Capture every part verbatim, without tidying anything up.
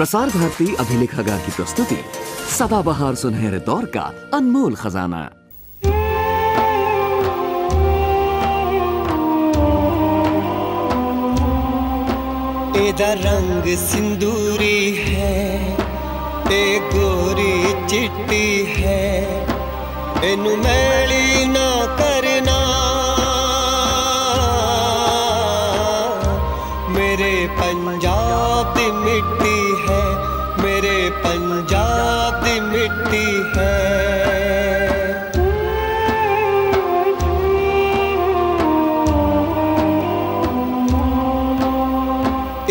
प्रसार भारती अभिलेखागार की प्रस्तुति सदाबहार सुनहरे दौर का अनमोल खजाना। तेरा रंग सिंदूरी है, ते गोरी चिट्टी है, एनु मैली ना करना मेरे पंजाब दी मिट्टी है, मेरे पंजाब दी मिट्टी है।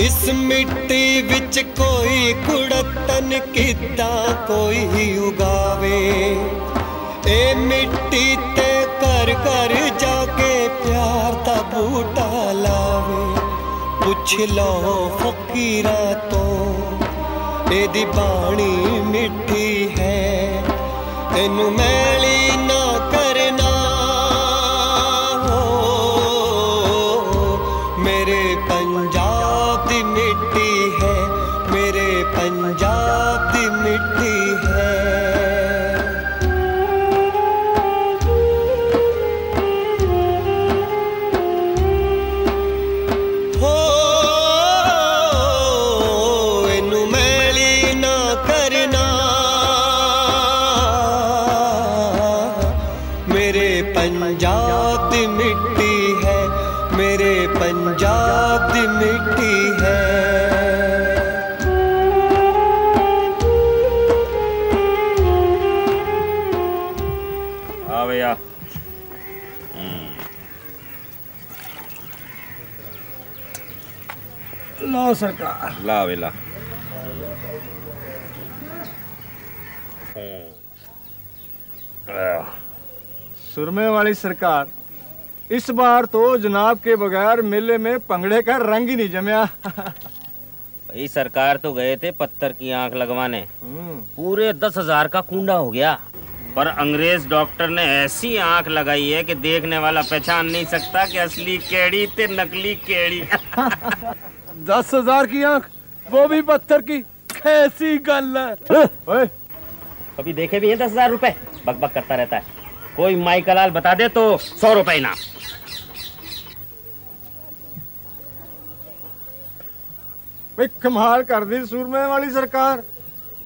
इस मिट्टी विच कोई कुड़तन किता कोई ही उगावे, ए मिट्टी ते कर कर जाके प्यार दा बूटा लावे। पुछ लो फकीरा तो एदी बाणी मिट्टी है, एनु मैली ना करना हो मेरे पंजाब मिट्टी है, मेरे पंजाब की मिट्टी है। हो इनु मैली ना करना मेरे पंजाब की मिट्टी है, मेरे पंजाब की मिट्टी है। लो सरकार ला वेला सुरमे वाली सरकार, इस बार तो जनाब के बगैर मेले में पंगड़े का रंग ही नहीं जमया। भाई सरकार तो गए थे पत्थर की आंख लगवाने, पूरे दस हजार का कूंडा हो गया, पर अंग्रेज डॉक्टर ने ऐसी आंख लगाई है कि देखने वाला पहचान नहीं सकता कि असली केड़ी ते नकली केड़ी। दस हजार की आंख, वो भी पत्थर की, कैसी गल है। कभी देखे भी है दस हजार रुपए? बक बक करता रहता है। कोई माई कलाल बता दे तो सौ रुपए इनाम। कमाल कर दी सूरमे वाली सरकार,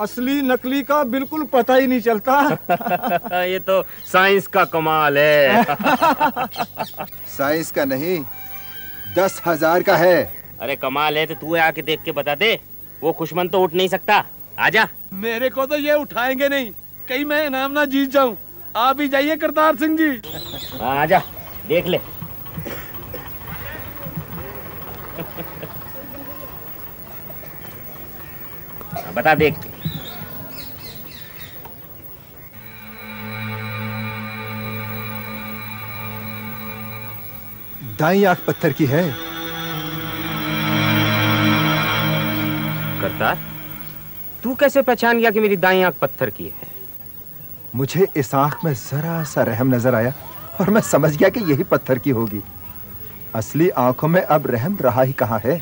असली नकली का बिल्कुल पता ही नहीं चलता। ये तो साइंस का कमाल है। साइंस का नहीं, दस हजार का है। अरे कमाल है तो तू आके देख के बता दे। वो खुशमन तो उठ नहीं सकता, आजा। मेरे को तो ये उठाएंगे नहीं, कहीं मैं इनाम ना जीत जाऊं। आप ही जाइए करतार सिंह जी। आजा देख ले। बता देख के। दाई आंख पत्थर की है। करतार, तू कैसे पहचान गया कि मेरी दाई आंख पत्थर की है? मुझे इस आंख में जरा सा रहम नजर आया और मैं समझ गया कि यही पत्थर की होगी। असली आंखों में अब रहम रहा ही कहाँ है।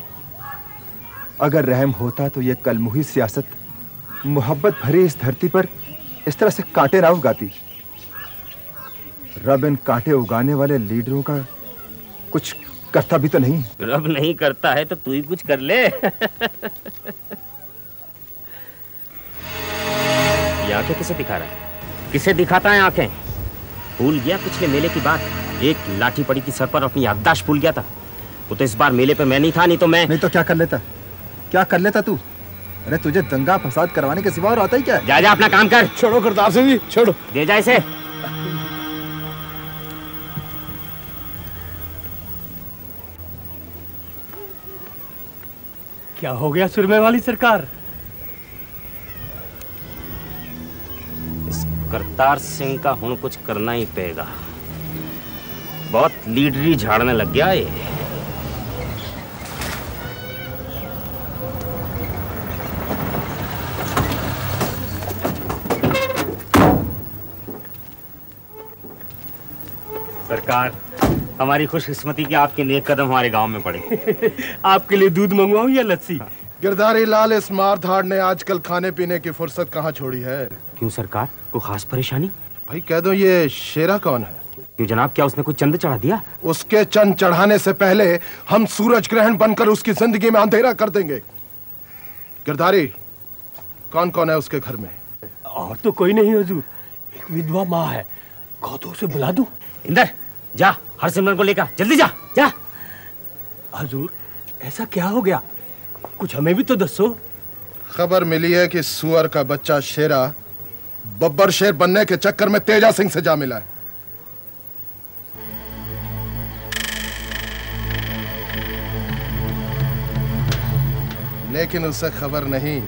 अगर रहम होता तो ये कलमुही सियासत मोहब्बत भरी इस धरती पर इस तरह से कांटे ना उगाती। रब इन कांटे उगाने वाले लीडरों का कुछ करता भी तो नहीं। रब नहीं करता है तो तू ही कुछ कर ले। ये आंखें किसे दिखा रहा है? किसे दिखाता है आंखें? भूल गया पिछले मेले की बात? एक लाठी पड़ी थी सर पर, अपनी याददाश्त भूल गया था। वो तो इस बार मेले पे मैं नहीं था, नहीं तो मैं नहीं तो क्या कर लेता, क्या कर लेता तू? अरे तुझे दंगा फसाद करवाने के सिवा और आता ही क्या? जा जा अपना काम कर। छोड़ो करतार सिंह जी, छोड़ो। दे जा इसे। क्या हो गया सुरमे वाली सरकार? करतार सिंह का हुन कुछ करना ही पेगा। बहुत लीडरी झाड़ने लग गया ये। सरकार, हमारी खुशकिस्मती कि आपके नेक कदम हमारे गांव में पड़े। आपके लिए दूध मंगवाऊं या लस्सी? गिरधारी लाल, इस मारधाड़ ने आजकल खाने पीने की फुर्सत कहाँ छोड़ी है। क्यों सरकार, कोई खास परेशानी? भाई कह दो, ये शेरा कौन है? क्यों जनाब, क्या उसने कोई चंद चढ़ा दिया? उसके चंद चढ़ाने से पहले हम सूरज ग्रहण बनकर उसकी जिंदगी में अंधेरा कर देंगे। गिरधारी, कौन कौन है उसके घर में? और तो कोई नहीं हुजूर, एक विधवा माँ है, कहो तो उसे बुला दूं। इंदर जा, हरसिमरन को लेकर जल्दी जा। जा हुजूर, ऐसा क्या हो गया, कुछ हमें भी तो दसो। खबर मिली है कि सुअर का बच्चा शेरा बब्बर शेर बनने के चक्कर में तेजा सिंह से जा मिला है। लेकिन उसे खबर नहीं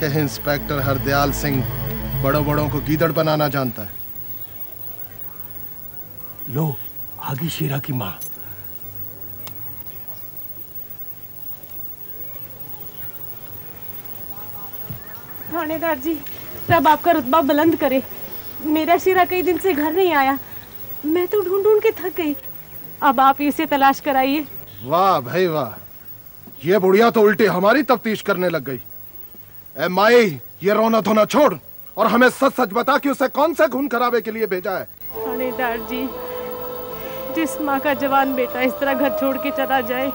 कि इंस्पेक्टर हरदयाल सिंह बड़ों बड़ों को गीदड़ बनाना जानता है। लो आगे शेरा की मां। थानेदार जी, रब आपका रुतबा बुलंद करे, मेरा शेरा कई दिन से घर नहीं आया, मैं तो ढूंढ ढूंढ के थक गई, अब आप इसे तलाश कराइए। वाह भाई वाह, ये बुढ़िया तो उल्टी हमारी तफ्तीश करने लग गई। ए माई, ये रोना धोना छोड़ और हमें सच सच बता कि उसे कौन से खून खराबे के लिए भेजा है। थानेदार जी, जिस माँ का जवान बेटा इस तरह घर छोड़ के चला जाए,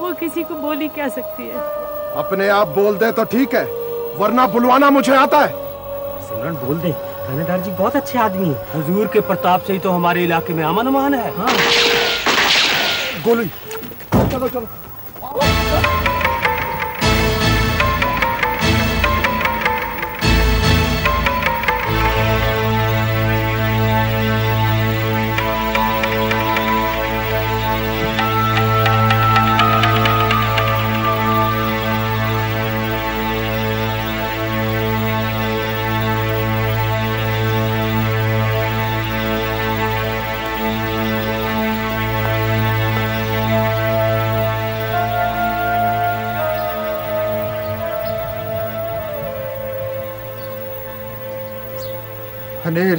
वो किसी को बोली क्या सकती है। अपने आप बोल दे तो ठीक है, वरना बुलवाना मुझे आता है। सिमरन बोल दे, थानेदार जी बहुत अच्छे आदमी है, हुजूर के प्रताप से ही तो हमारे इलाके में अमन अमान है। हाँ। गोली, चलो चलो।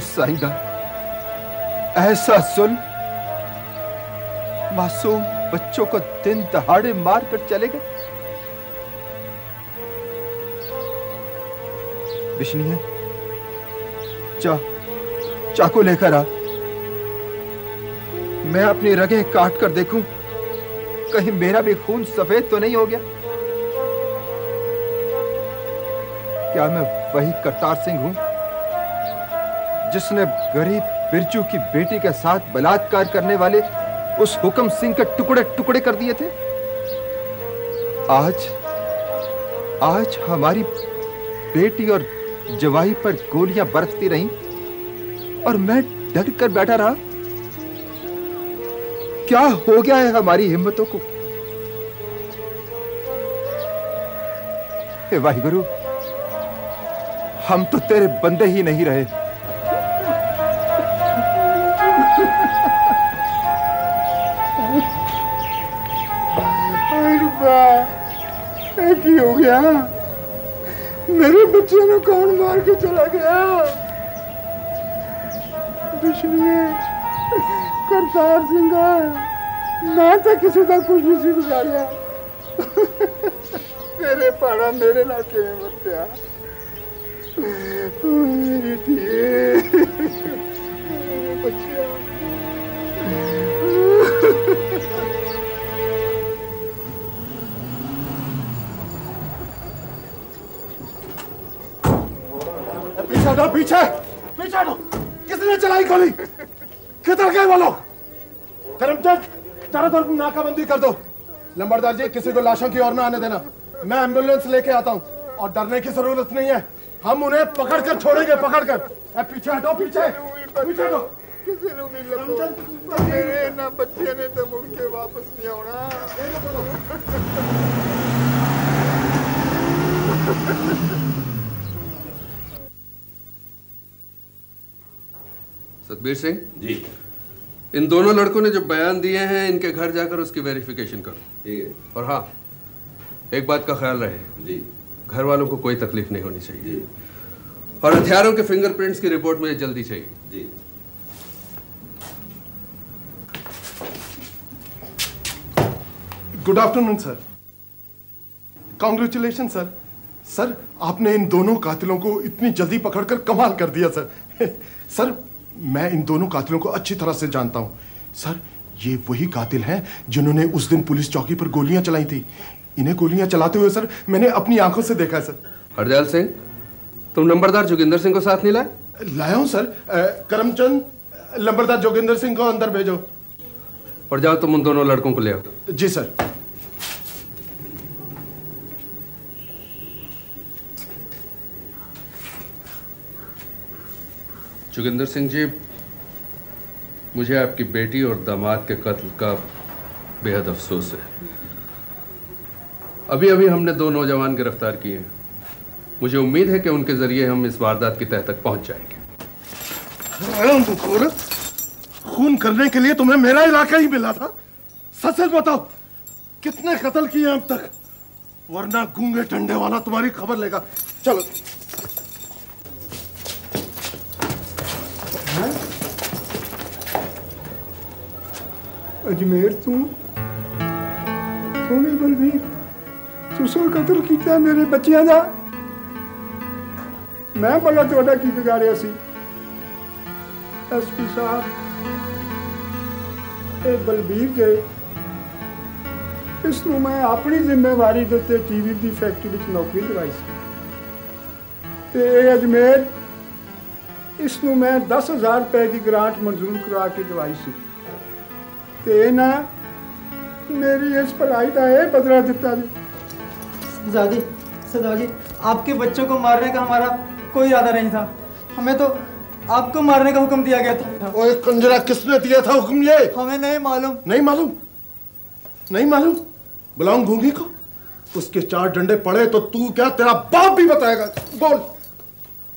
साहिदा, ऐसा सुन, मासूम बच्चों को दिन दहाड़े मार कर चले गए। विष्णु, जा चाकू लेकर आ, मैं अपनी रगें काट कर देखूं कहीं मेरा भी खून सफेद तो नहीं हो गया। क्या मैं वही करतार सिंह हूं जिसने गरीब बिरजू की बेटी के साथ बलात्कार करने वाले उस हुक्म सिंह के टुकड़े टुकड़े कर दिए थे? आज आज हमारी बेटी और जवाई पर गोलियां बरसती रहीं और मैं डर कर बैठा रहा। क्या हो गया है हमारी हिम्मतों को? हे वाहिगुरु, हम तो तेरे बंदे ही नहीं रहे। हो गया, मेरे बच्चे ने कौन मार के चला गया? करतार सिंह, मैं तो किसी का कुछ नहीं गुजारिया। तेरे पाड़ा मेरे नाके में बत्या, तू मेरी थी बच्चा। पीछे पीछे हटो, किसने चलाई गोली? किधर गए वो लोग? धर्मचंद, चारों तरफ नाकाबंदी कर दो। लंबरदार जी, किसी को लाशों की ओर ना आने देना, मैं एम्बुलेंस लेके आता हूँ, और डरने की जरूरत नहीं है, हम उन्हें पकड़ कर छोड़ेंगे, पकड़ कर। ए, पीछे हटो, पीछे पीछे हटो। मेरे ना बच्चे ने तो मुड़ के वापस नहीं आना। तबीर सिंह जी, इन दोनों लड़कों ने जो बयान दिए हैं, इनके घर जाकर उसकी वेरिफिकेशन करो। ठीक है। और हाँ, एक बात का ख्याल रहे जी, घर वालों को कोई तकलीफ नहीं होनी चाहिए जी। और हथियारों के फिंगरप्रिंट्स की रिपोर्ट मुझे जल्दी चाहिए जी। Good afternoon sir. Congratulation sir. Sir आपने इन दोनों कातिलों को इतनी जल्दी पकड़कर कमाल कर दिया सर। सर मैं इन दोनों कातिलों को अच्छी तरह से जानता हूँ सर। ये वही कातिल हैं जिन्होंने उस दिन पुलिस चौकी पर गोलियां चलाई थी। इन्हें गोलियां चलाते हुए सर मैंने अपनी आंखों से देखा है सर। हरदयाल सिंह, तुम नंबरदार जोगिंदर सिंह को साथ नहीं लाए? लाया हूँ सर। करमचंद, नंबरदार जोगिंदर सिंह को अंदर भेजो और जाओ तुम उन दोनों लड़कों को ले आओ। जी सर। जोगिंदर सिंह जी, मुझे आपकी बेटी और दामाद के कत्ल का बेहद अफसोस है। अभी अभी हमने दो नौजवान गिरफ्तार किए हैं। मुझे उम्मीद है कि उनके जरिए हम इस वारदात की तह तक पहुंच जाएंगे। खून करने के लिए तुम्हें मेरा इलाका ही मिला था। सच सच बताओ कितने कत्ल किए अब तक, वरना गूंगे ठंडे वाला तुम्हारी खबर लेगा। चलो अजमेर, तू तू भी बलबीर, तू सो कतल किया मेरे बच्चियां दा। मैं बला तोड़ा की बिगाड़िया सी। एसपी साहब, ए बलबीर जे इसनों मैं अपनी जिम्मेवारी दे ते टीवी दी फैक्ट्री विच नौकरी दिलाई सी ते ए अजमेर इसनों मैं दस हजार रुपए की ग्रांट मंजूर करा के दिलाई सी ते ना मेरी इस पढ़ाई का यह बदला देता जी। सदाजी, सदाजी, आपके बच्चों को मारने का हमारा कोई इरादा नहीं था। हमें तो आपको मारने का हुक्म दिया गया था। ओए कंजरा, किसने दिया था हुक्म ये? हमें नहीं मालूम। नहीं मालूम? नहीं मालूम? बुलाऊं घूंगी को, उसके चार डंडे पड़े तो तू क्या तेरा बाप भी बताएगा। बोल।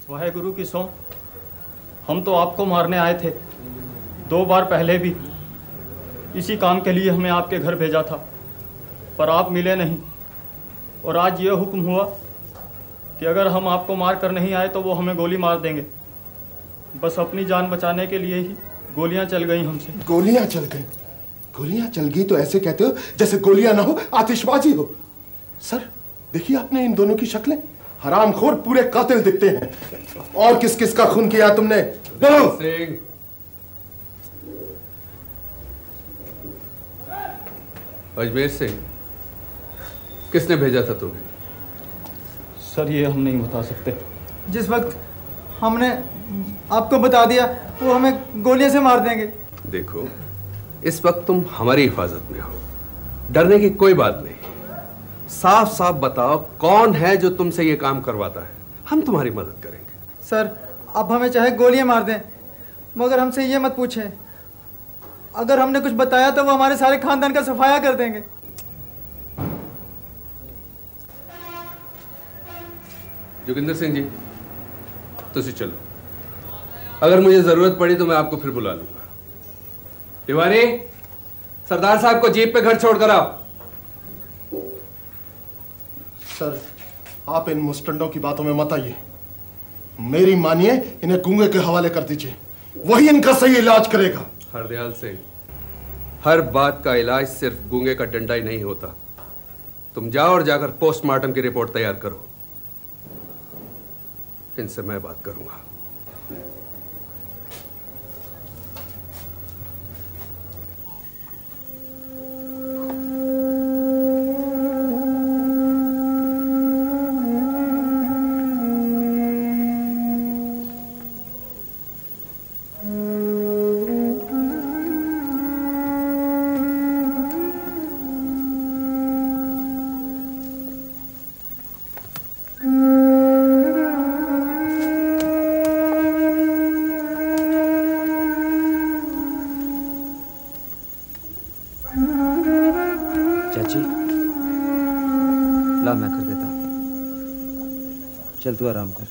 वाहे गुरु की सौ, हम तो आपको मारने आए थे। दो बार पहले भी इसी काम के लिए हमें आपके घर भेजा था, पर आप मिले नहीं। और आज यह हुक्म हुआ कि अगर हम आपको मार कर नहीं आए तो वो हमें गोली मार देंगे। बस अपनी जान बचाने के लिए ही गोलियां चल गई हमसे। गोलियां चल गई? गोलियां चल गई तो ऐसे कहते हो जैसे गोलियां ना हो, आतिशबाजी हो। सर देखिए आपने इन दोनों की शक्लें, हरामखोर पूरे कातिल दिखते हैं। और किस किस का खून किया तुमने? अजमेर से किसने भेजा था तुम्हें? सर ये हम नहीं बता सकते। जिस वक्त हमने आपको बता दिया वो हमें गोलियों से मार देंगे। देखो इस वक्त तुम हमारी हिफाजत में हो, डरने की कोई बात नहीं। साफ साफ बताओ कौन है जो तुमसे ये काम करवाता है, हम तुम्हारी मदद करेंगे। सर आप हमें चाहे गोलियां मार दें मगर हमसे ये मत पूछें। अगर हमने कुछ बताया तो वो हमारे सारे खानदान का सफाया कर देंगे। जोगिंदर सिंह जी तुसी चलो, अगर मुझे जरूरत पड़ी तो मैं आपको फिर बुला लूंगा। तिवारी, सरदार साहब को जीप पे घर छोड़कर आओ। सर आप इन मुस्टंडों की बातों में मत आइए। मेरी मानिए इन्हें गूंगे के हवाले कर दीजिए, वही इनका सही इलाज करेगा। हरदयाल सिंह, हर बात का इलाज सिर्फ गूंगे का डंडा ही नहीं होता। तुम जाओ और जाकर पोस्टमार्टम की रिपोर्ट तैयार करो। इनसे मैं बात करूंगा। चल तू आराम कर।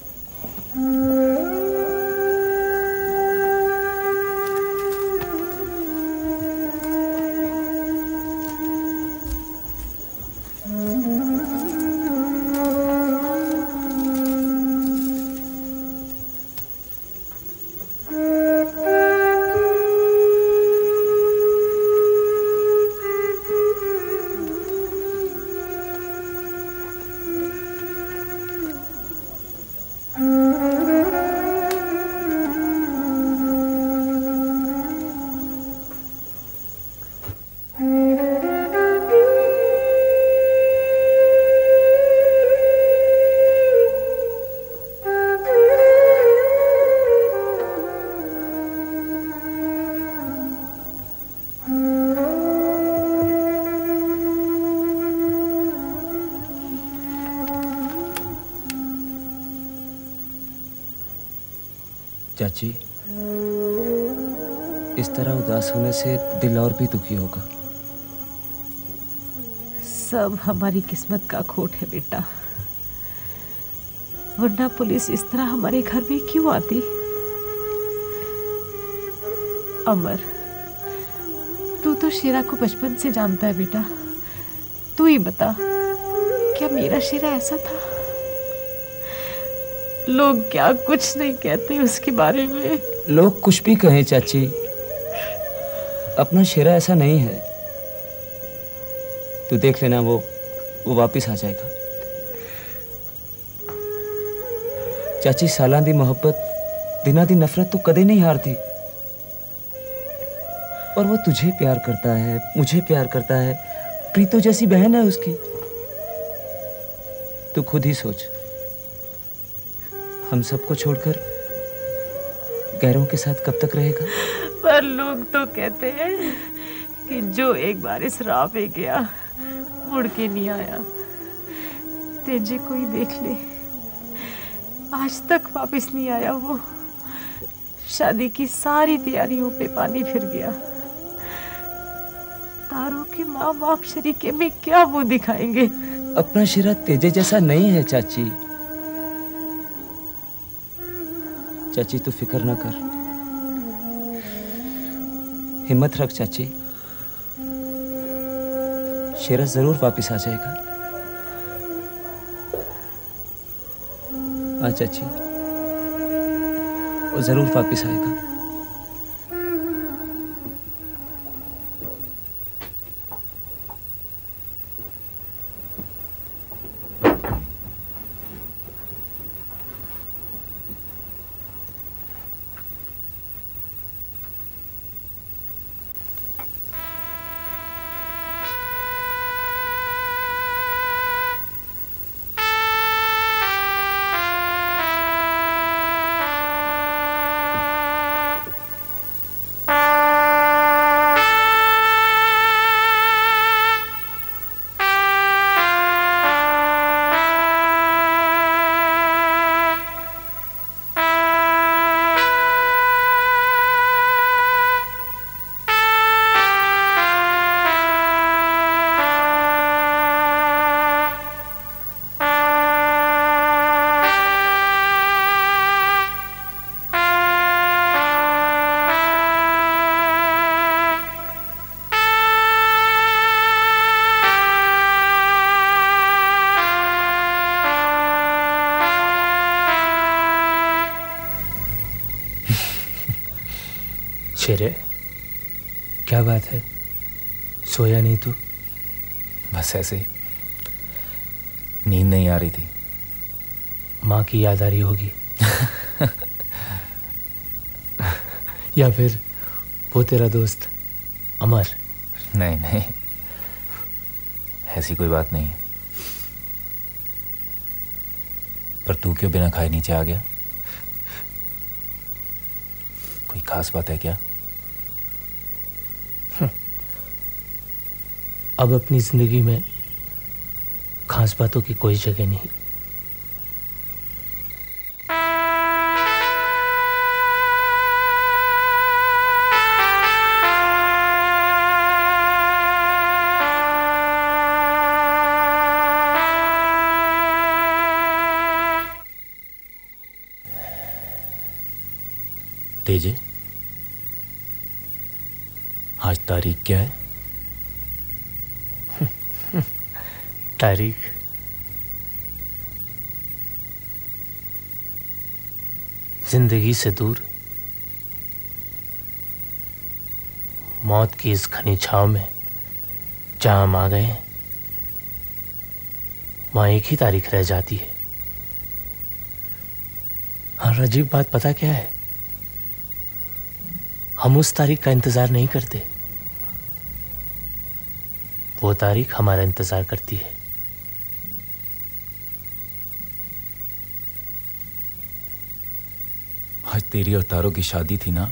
चाची, इस तरह उदास होने से दिल और भी दुखी होगा। सब हमारी किस्मत का खोट है बेटा, वरना पुलिस इस तरह हमारे घर में क्यों आती। अमर, तू तो शेरा को बचपन से जानता है बेटा, तू ही बता क्या मेरा शेरा ऐसा था? लोग क्या कुछ नहीं कहते उसके बारे में। लोग कुछ भी कहें चाची, अपना शेरा ऐसा नहीं है। तू देख लेना, वो वो वापस आ जाएगा। चाची, सालां दी मोहब्बत दिना दी नफरत तो कदे नहीं हारती। और वो तुझे प्यार करता है, मुझे प्यार करता है, प्रीतो जैसी बहन है उसकी। तू खुद ही सोच, हम सबको छोड़कर गैरों के साथ कब तक रहेगा? पर लोग तो कहते हैं कि जो एक बार इस राह पे गया मुड़ के नहीं आया। तेजे को ही देख ले, आज तक वापस नहीं आया। वो शादी की सारी तैयारियों पे पानी फिर गया। तारों के माँ बाप शरीके में क्या मुंह दिखाएंगे। अपना शेरा तेजे जैसा नहीं है चाची। चाची, तू फिक्र ना कर, हिम्मत रख चाची, शेरा जरूर वापस आ जाएगा। हाँ चाची, वो जरूर वापस आएगा। शेरे, क्या बात है, सोया नहीं तू? बस ऐसे ही, नींद नहीं आ रही थी। माँ की याद आ रही होगी या फिर वो तेरा दोस्त अमर? नहीं नहीं, ऐसी कोई बात नहीं है। पर तू क्यों बिना खाए नीचे आ गया? कोई खास बात है क्या? अब अपनी जिंदगी में खास बातों की कोई जगह नहीं। तेजे, आज तारीख क्या है? तारीख जिंदगी से दूर, मौत की इस घनी छांव में जहां हम आ गए हैं, वहां एक ही तारीख रह जाती है। और अजीब बात पता क्या है, हम उस तारीख का इंतजार नहीं करते, वो तारीख हमारा इंतज़ार करती है। आज तेरी और तारों की शादी थी ना?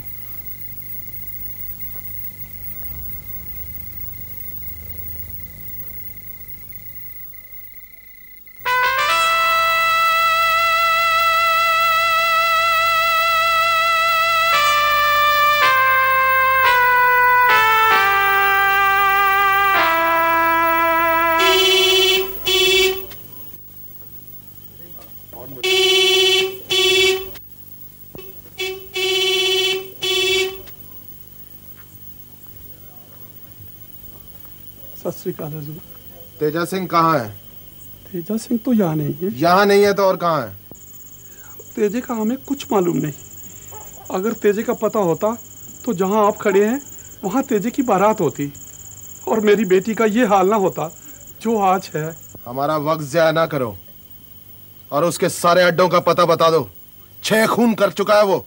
तेजा सिंह कहाँ है? तेजा सिंह तो यहाँ नहीं है। यहाँ नहीं है तो और कहाँ है? तेजे का हमें कुछ मालूम नहीं। अगर तेजे का पता होता तो जहाँ आप खड़े हैं वहाँ तेजे की बारात होती और मेरी बेटी का ये हाल ना होता जो आज है। हमारा वक्त ज़ाया ना करो और उसके सारे अड्डों का पता बता दो। छः खून कर चुका है वो।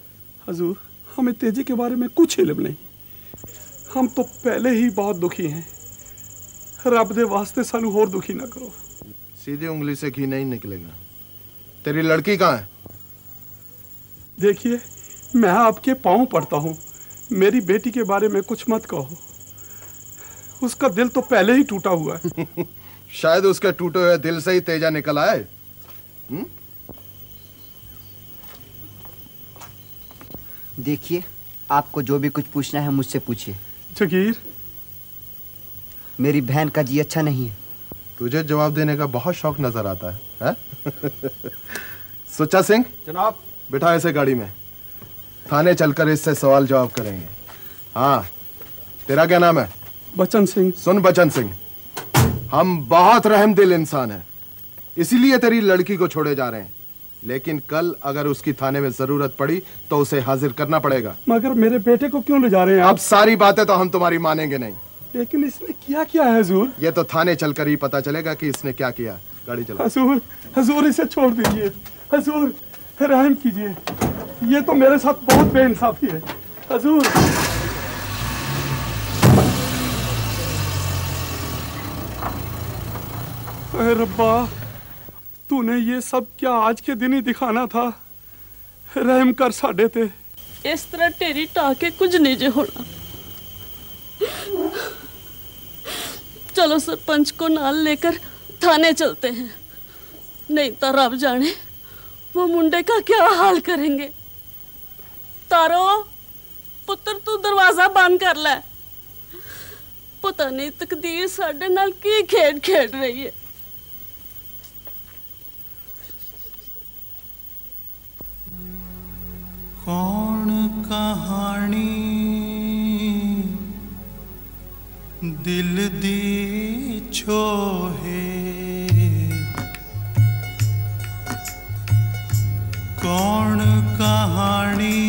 हुजूर, हमें तेजे के बारे में कुछ इल्म नहीं। हम तो पहले ही बहुत दुखी हैं। रब दे वास्ते सानू और दुखी ना करो। सीधी उंगली से घी नहीं निकलेगा। तेरी लड़की कहाँ है? देखिए, मैं आपके पाँव पड़ता हूँ, मेरी बेटी के बारे में कुछ मत कहो। उसका दिल तो पहले ही टूटा हुआ है। शायद उसके टूटे हुए दिल से ही तेजा निकल आए। देखिए, आपको जो भी कुछ पूछना है मुझसे पूछिए। जगीर, मेरी बहन का जी अच्छा नहीं है। तुझे जवाब देने का बहुत शौक नजर आता है, है? सुचा सिंह जनाब, बैठा ऐसे गाड़ी में, थाने चलकर इससे सवाल जवाब करेंगे। हाँ, तेरा क्या नाम है? बचन सिंह। सुन बचन सिंह, हम बहुत रहम दिल इंसान हैं, इसीलिए तेरी लड़की को छोड़े जा रहे हैं। लेकिन कल अगर उसकी थाने में जरूरत पड़ी तो उसे हाजिर करना पड़ेगा। मगर मेरे बेटे को क्यों ले जा रहे हैं? अब सारी बातें तो हम तुम्हारी मानेंगे नहीं, लेकिन इसने क्या किया है हुजूर? ये तो थाने चलकर ही पता चलेगा कि इसने क्या किया। गाड़ी चला। हुजूर, हुजूर इसे छोड़ दीजिए। हुजूर, रहम कीजिए। ये तो मेरे साथ बहुत बेइंसाफी है हुजूर। अरे रब्बा, तूने ये सब क्या आज के दिन ही दिखाना था? रहम कर साडे ते। इस तरह तेरी टाके कुछ नहीं जे होना। चलो सरपंच को नाल लेकर थाने चलते हैं, नहीं तो रब जाने वो मुंडे का क्या हाल करेंगे। तारो पुत्र, तू दरवाजा बंद कर ले। पता नहीं तकदीर साडे नाल की खेड खेड रही है। कौन कहानी दिल दी छोहे, कौन कहानी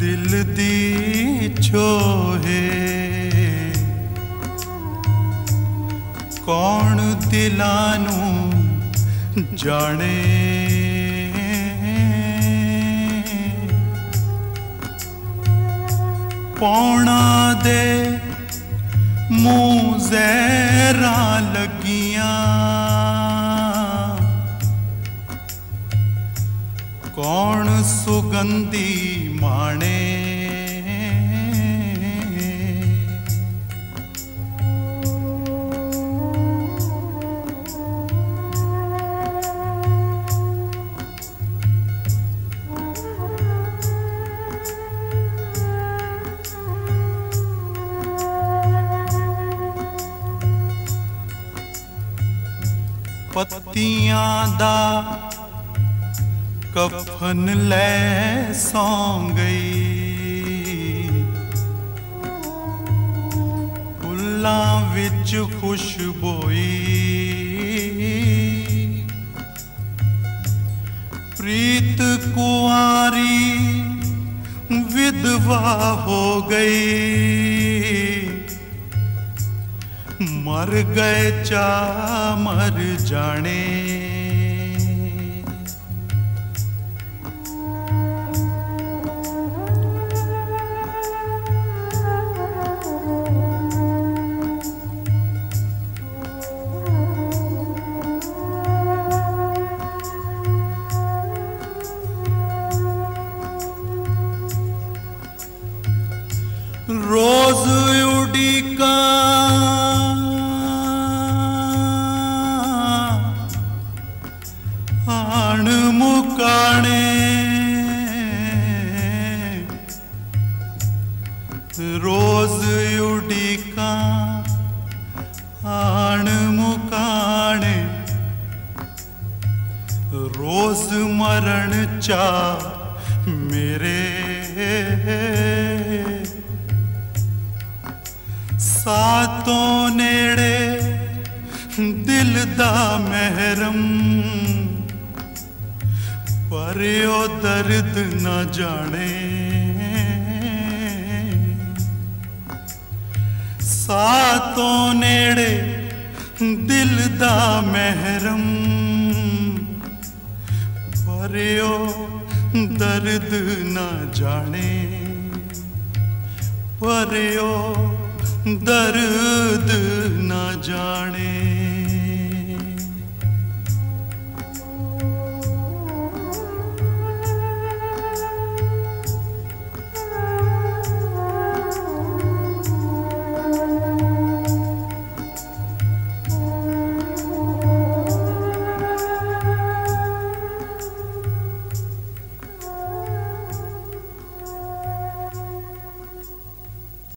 दिल दी छोहे, कौन दिलानू जाने। पौना दे मूं ज़हरा लगियां, कौन सुगंधी माने। पत्तियां दा कफन ले सौं गई, फुल्लां विच खुशबोई, प्रीत कुआरी विधवा हो गई, मर गए चा मर जाने। रोज उड़ी का आण मुकाणे रोज उड़ी का आण मुकाणे रोज मरण चा मेरे सातों नेड़े दिल दा महरम पर ओ दर्द ना जाने सातों नेड़े दिल दा महरम पर ओ दर्द ना जाने पर ओ दर्द ना जाने।